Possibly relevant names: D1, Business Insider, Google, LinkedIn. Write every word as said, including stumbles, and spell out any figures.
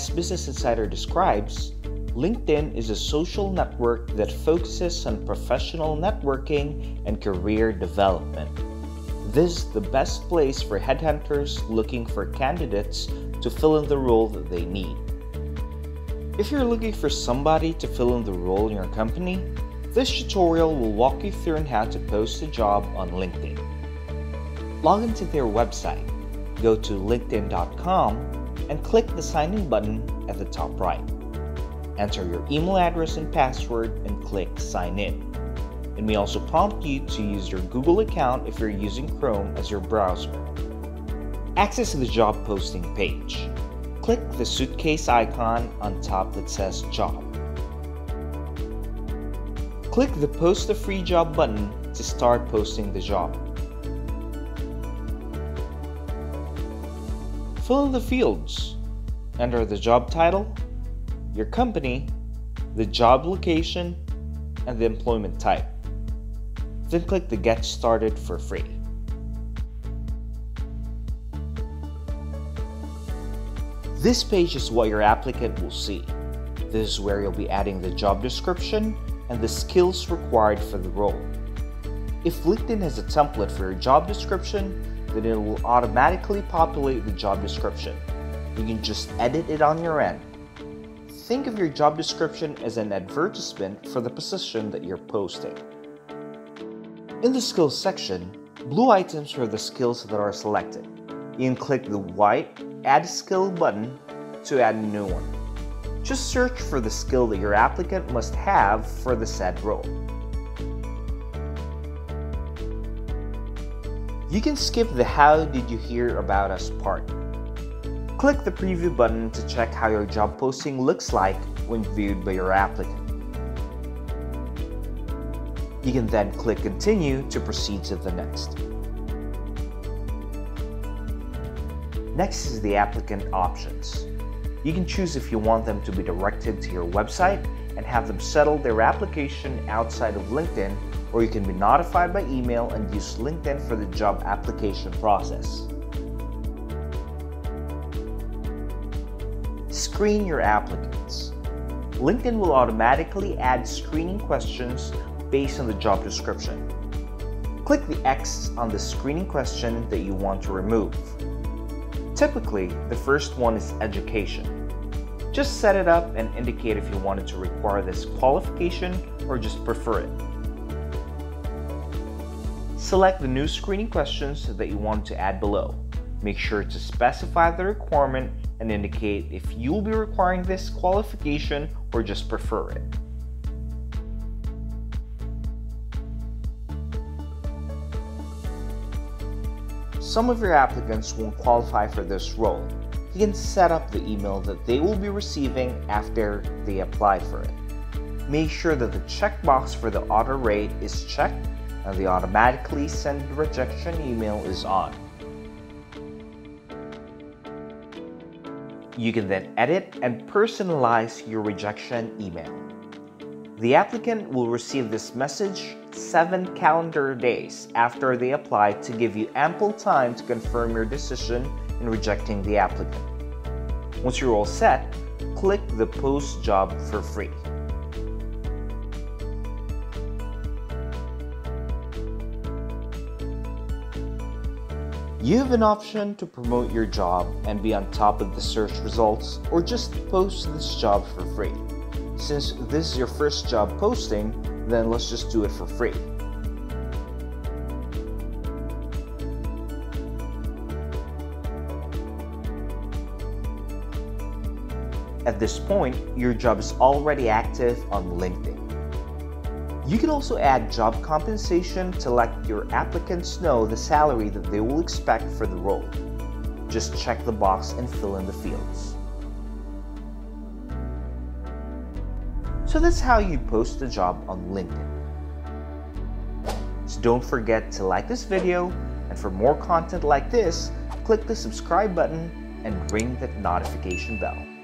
As Business Insider describes, LinkedIn is a social network that focuses on professional networking and career development. This is the best place for headhunters looking for candidates to fill in the role that they need. If you're looking for somebody to fill in the role in your company, this tutorial will walk you through on how to post a job on LinkedIn. Log into their website, go to linkedin dot com, and click the Sign In button at the top right. Enter your email address and password and click Sign In. It may also prompt you to use your Google account if you're using Chrome as your browser. Access the job posting page. Click the suitcase icon on top that says Job. Click the Post a Free Job button to start posting the job. Fill in the fields. Enter the job title, your company, the job location, and the employment type. Then click the Get Started for free. This page is what your applicant will see. This is where you'll be adding the job description and the skills required for the role. If LinkedIn has a template for your job description, then it will automatically populate the job description. You can just edit it on your end. Think of your job description as an advertisement for the position that you're posting. In the skills section, blue items are the skills that are selected. You can click the white Add Skill button to add a new one. Just search for the skill that your applicant must have for the said role. You can skip the How Did You Hear About Us part. Click the preview button to check how your job posting looks like when viewed by your applicant. You can then click Continue to proceed to the next. Next is the applicant options. You can choose if you want them to be directed to your website and have them settle their application outside of LinkedIn, or you can be notified by email and use LinkedIn for the job application process. Screen your applicants. LinkedIn will automatically add screening questions based on the job description. Click the X on the screening question that you want to remove. Typically, the first one is education. Just set it up and indicate if you wanted to require this qualification or just prefer it. Select the new screening questions that you want to add below. Make sure to specify the requirement and indicate if you'll be requiring this qualification or just prefer it. Some of your applicants won't qualify for this role. You can set up the email that they will be receiving after they apply for it. Make sure that the checkbox for the auto rate is checked and the automatically send rejection email is on. You can then edit and personalize your rejection email. The applicant will receive this message seven calendar days after they apply to give you ample time to confirm your decision in rejecting the applicant. Once you're all set, click the Post Job for free. You have an option to promote your job and be on top of the search results, or just post this job for free. Since this is your first job posting, then let's just do it for free. At this point, your job is already active on LinkedIn. You can also add job compensation to let your applicants know the salary that they will expect for the role. Just check the box and fill in the fields. So that's how you post a job on LinkedIn. So don't forget to like this video, and for more content like this, click the subscribe button and ring that notification bell.